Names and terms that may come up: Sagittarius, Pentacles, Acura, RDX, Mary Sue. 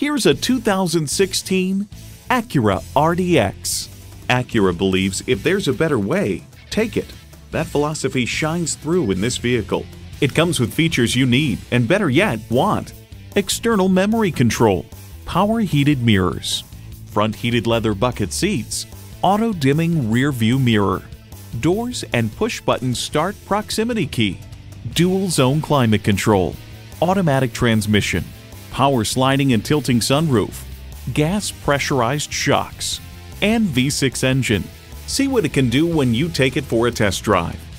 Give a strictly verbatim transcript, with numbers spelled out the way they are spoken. Here's a two thousand sixteen Acura R D X. Acura believes if there's a better way, take it. That philosophy shines through in this vehicle. It comes with features you need, and better yet, want. External memory control, power heated mirrors, front heated leather bucket seats, auto dimming rear view mirror, doors and push button start proximity key, dual zone climate control, automatic transmission, power sliding and tilting sunroof, gas pressurized shocks, and V six engine. See what it can do when you take it for a test drive.